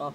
off.